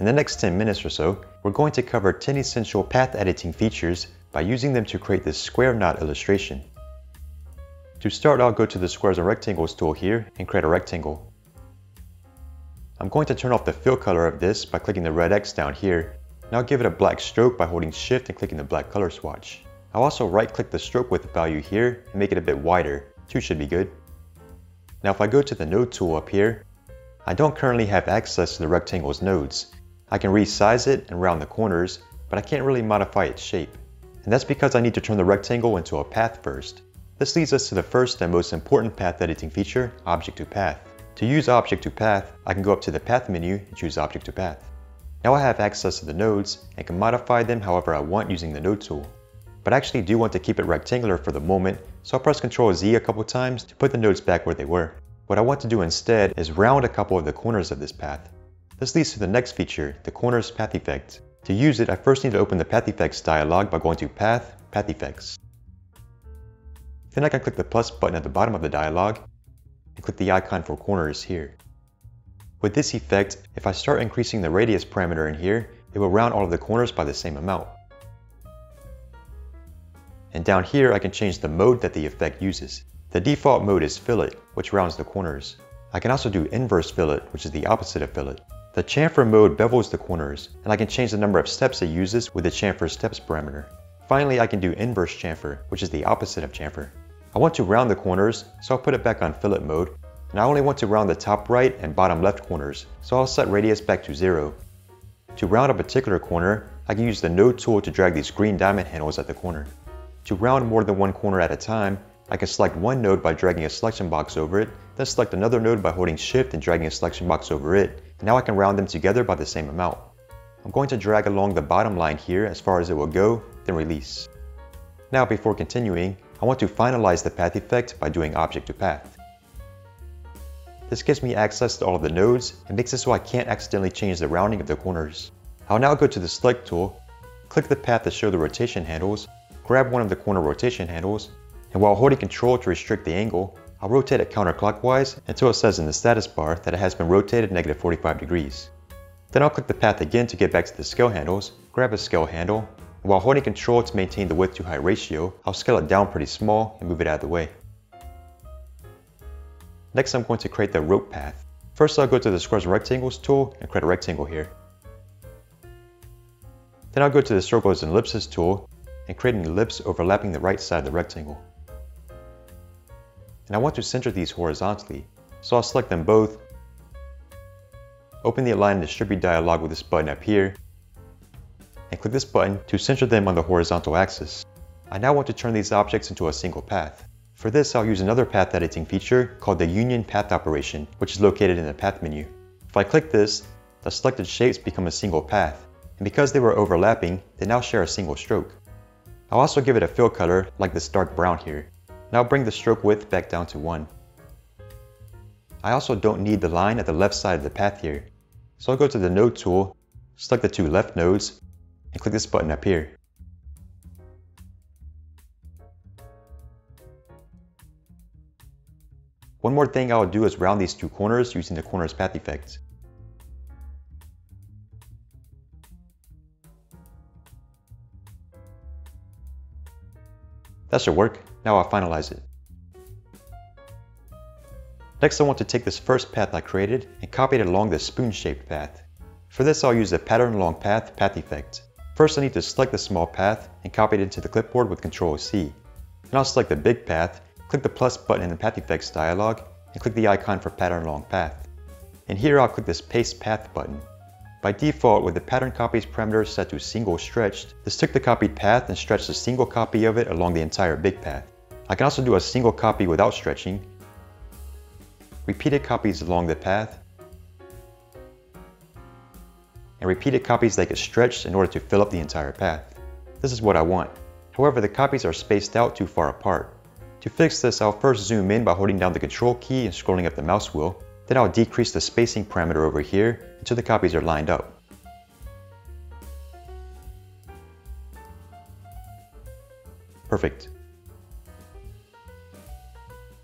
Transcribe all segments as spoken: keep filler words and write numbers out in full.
In the next ten minutes or so, we're going to cover ten essential path editing features by using them to create this square knot illustration. To start, I'll go to the Squares and Rectangles tool here and create a rectangle. I'm going to turn off the fill color of this by clicking the red X down here, and I'll give it a black stroke by holding Shift and clicking the black color swatch. I'll also right-click the stroke width value here and make it a bit wider. Two should be good. Now if I go to the Node tool up here, I don't currently have access to the rectangle's nodes. I can resize it and round the corners, but I can't really modify its shape. And that's because I need to turn the rectangle into a path first. This leads us to the first and most important path editing feature, Object to Path. To use Object to Path, I can go up to the Path menu and choose Object to Path. Now I have access to the nodes and can modify them however I want using the Node tool. But I actually do want to keep it rectangular for the moment, so I'll press control Z a couple times to put the nodes back where they were. What I want to do instead is round a couple of the corners of this path. This leads to the next feature, the Corners Path Effect. To use it, I first need to open the Path Effects dialog by going to Path, Path Effects. Then I can click the plus button at the bottom of the dialog and click the icon for corners here. With this effect, if I start increasing the radius parameter in here, it will round all of the corners by the same amount. And down here, I can change the mode that the effect uses. The default mode is fillet, which rounds the corners. I can also do inverse fillet, which is the opposite of fillet. The chamfer mode bevels the corners, and I can change the number of steps it uses with the chamfer steps parameter. Finally, I can do inverse chamfer, which is the opposite of chamfer. I want to round the corners, so I'll put it back on fillet mode, and I only want to round the top right and bottom left corners, so I'll set radius back to zero. To round a particular corner, I can use the node tool to drag these green diamond handles at the corner. To round more than one corner at a time, I can select one node by dragging a selection box over it, then select another node by holding Shift and dragging a selection box over it. And now I can round them together by the same amount. I'm going to drag along the bottom line here as far as it will go, then release. Now before continuing, I want to finalize the path effect by doing Object to Path. This gives me access to all of the nodes and makes it so I can't accidentally change the rounding of the corners. I'll now go to the Select tool, click the path to show the rotation handles, grab one of the corner rotation handles, and while holding Control to restrict the angle, I'll rotate it counterclockwise until it says in the status bar that it has been rotated negative forty-five degrees. Then I'll click the path again to get back to the scale handles, grab a scale handle, and while holding Control to maintain the width to height ratio, I'll scale it down pretty small and move it out of the way. Next, I'm going to create the rope path. First, I'll go to the Squares and Rectangles tool and create a rectangle here. Then I'll go to the Circles and Ellipses tool and create an ellipse overlapping the right side of the rectangle. And I want to center these horizontally, so I'll select them both, open the Align and Distribute dialog with this button up here, and click this button to center them on the horizontal axis. I now want to turn these objects into a single path. For this, I'll use another path editing feature called the Union Path operation, which is located in the Path menu. If I click this, the selected shapes become a single path, and because they were overlapping, they now share a single stroke. I'll also give it a fill color, like this dark brown here. Now bring the stroke width back down to one. I also don't need the line at the left side of the path here. So I'll go to the Node tool, select the two left nodes, and click this button up here. One more thing I'll do is round these two corners using the Corners Path effect. That should work. Now I'll finalize it. Next, I want to take this first path I created and copy it along the spoon-shaped path. For this, I'll use the Pattern Along Path path effect. First, I need to select the small path and copy it into the clipboard with control C. Then I'll select the big path, click the plus button in the Path Effects dialog, and click the icon for Pattern Along Path. And here, I'll click this Paste Path button. By default, with the pattern copies parameter set to single stretched, this took the copied path and stretched a single copy of it along the entire big path. I can also do a single copy without stretching, repeated copies along the path, and repeated copies that get stretched in order to fill up the entire path. This is what I want. However, the copies are spaced out too far apart. To fix this, I'll first zoom in by holding down the control key and scrolling up the mouse wheel. Then I'll decrease the spacing parameter over here until the copies are lined up. Perfect.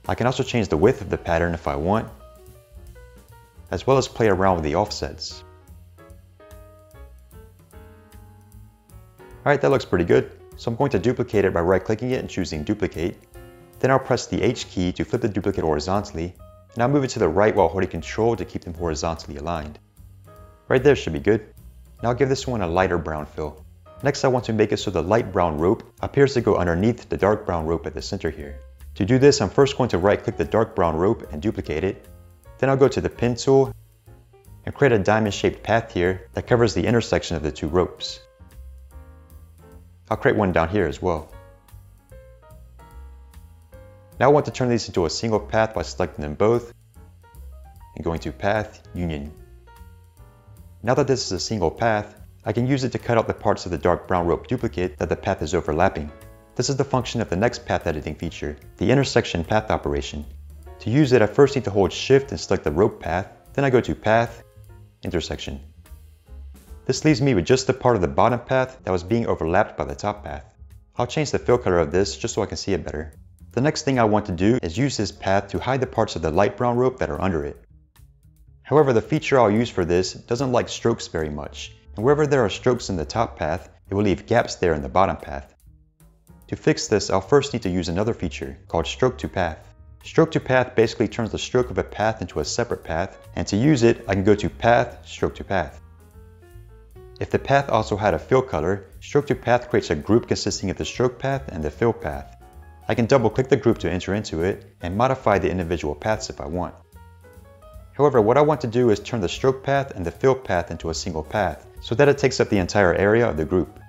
I can also change the width of the pattern if I want, as well as play around with the offsets. Alright, that looks pretty good. So I'm going to duplicate it by right-clicking it and choosing Duplicate. Then I'll press the H key to flip the duplicate horizontally, and I'll move it to the right while holding Control to keep them horizontally aligned. Right there should be good. Now I'll give this one a lighter brown fill. Next I want to make it so the light brown rope appears to go underneath the dark brown rope at the center here. To do this, I'm first going to right-click the dark brown rope and duplicate it. Then I'll go to the Pin tool and create a diamond-shaped path here that covers the intersection of the two ropes. I'll create one down here as well. Now I want to turn these into a single path by selecting them both and going to Path, Union. Now that this is a single path, I can use it to cut out the parts of the dark brown rope duplicate that the path is overlapping. This is the function of the next path editing feature, the intersection path operation. To use it, I first need to hold Shift and select the rope path, then I go to Path, Intersection. This leaves me with just the part of the bottom path that was being overlapped by the top path. I'll change the fill color of this just so I can see it better. The next thing I want to do is use this path to hide the parts of the light brown rope that are under it. However, the feature I'll use for this doesn't like strokes very much, and wherever there are strokes in the top path, it will leave gaps there in the bottom path. To fix this, I'll first need to use another feature called Stroke to Path. Stroke to Path basically turns the stroke of a path into a separate path, and to use it, I can go to Path, Stroke to Path. If the path also had a fill color, Stroke to Path creates a group consisting of the stroke path and the fill path. I can double-click the group to enter into it and modify the individual paths if I want. However, what I want to do is turn the stroke path and the fill path into a single path so that it takes up the entire area of the group.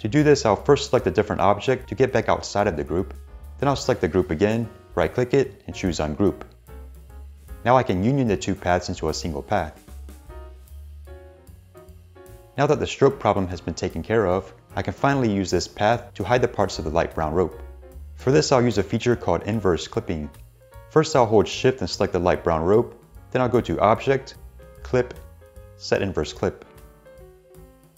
To do this, I'll first select a different object to get back outside of the group. Then I'll select the group again, right-click it, and choose Ungroup. Now I can union the two paths into a single path. Now that the stroke problem has been taken care of, I can finally use this path to hide the parts of the light brown rope. For this, I'll use a feature called Inverse Clipping. First, I'll hold Shift and select the light brown rope, then I'll go to Object, Clip, Set Inverse Clip.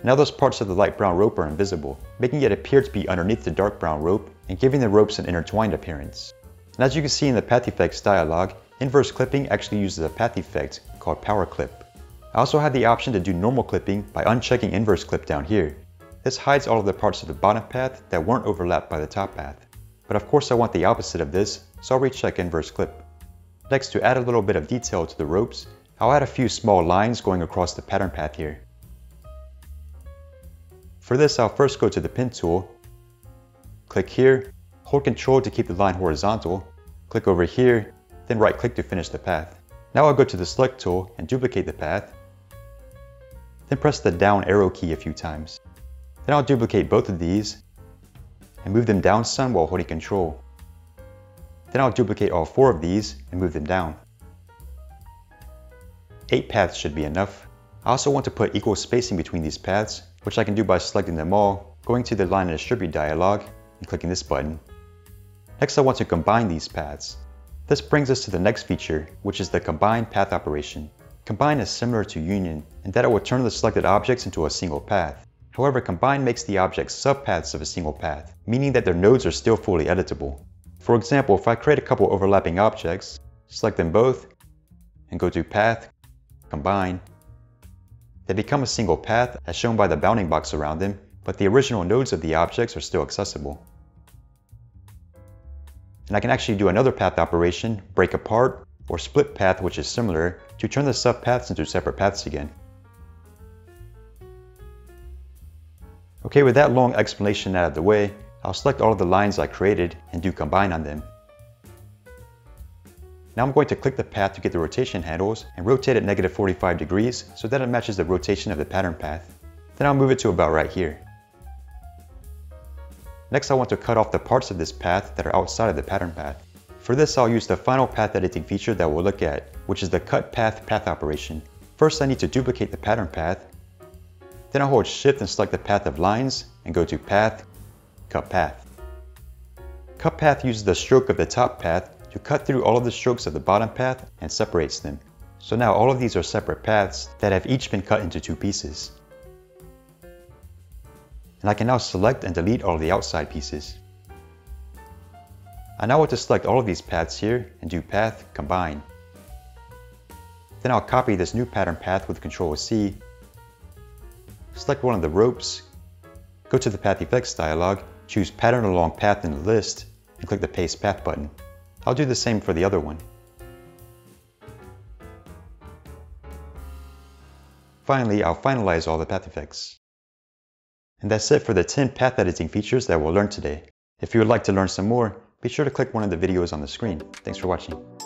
Now those parts of the light brown rope are invisible, making it appear to be underneath the dark brown rope and giving the ropes an intertwined appearance. And as you can see in the Path Effects dialog, Inverse Clipping actually uses a path effect called Power Clip. I also have the option to do normal clipping by unchecking Inverse Clip down here. This hides all of the parts of the bottom path that weren't overlapped by the top path. But of course I want the opposite of this, so I'll recheck Inverse Clip. Next, to add a little bit of detail to the ropes, I'll add a few small lines going across the pattern path here. For this, I'll first go to the Pin tool, click here, hold Control to keep the line horizontal, click over here, then right-click to finish the path. Now I'll go to the Select tool and duplicate the path, then press the down arrow key a few times. Then I'll duplicate both of these and move them down some while holding Control. Then I'll duplicate all four of these and move them down. Eight paths should be enough. I also want to put equal spacing between these paths, which I can do by selecting them all, going to the Line and Distribute dialog, and clicking this button. Next, I want to combine these paths. This brings us to the next feature, which is the Combine Path operation. Combine is similar to Union in that it will turn the selected objects into a single path. However, Combine makes the objects subpaths of a single path, meaning that their nodes are still fully editable. For example, if I create a couple overlapping objects, select them both, and go to Path, Combine, they become a single path as shown by the bounding box around them, but the original nodes of the objects are still accessible. And I can actually do another path operation, Break Apart, or Split Path, which is similar, to turn the subpaths into separate paths again. Okay, with that long explanation out of the way, I'll select all of the lines I created and do Combine on them. Now I'm going to click the path to get the rotation handles and rotate it negative forty-five degrees so that it matches the rotation of the pattern path. Then I'll move it to about right here. Next, I want to cut off the parts of this path that are outside of the pattern path. For this, I'll use the final path editing feature that we'll look at, which is the Cut Path path operation. First, I need to duplicate the pattern path. Then I'll hold Shift and select the path of lines and go to Path, Cut Path. Cut Path uses the stroke of the top path to cut through all of the strokes of the bottom path and separates them. So now all of these are separate paths that have each been cut into two pieces. And I can now select and delete all of the outside pieces. I now want to select all of these paths here and do Path, Combine. Then I'll copy this new pattern path with Control C. Select one of the ropes, Go to the Path Effects dialog, choose Pattern Along Path in the list, and click the Paste Path button. I'll do the same for the other one. Finally, I'll finalize all the path effects. And that's it for the ten path editing features that we'll learn today. If you would like to learn some more, be sure to click one of the videos on the screen. Thanks for watching.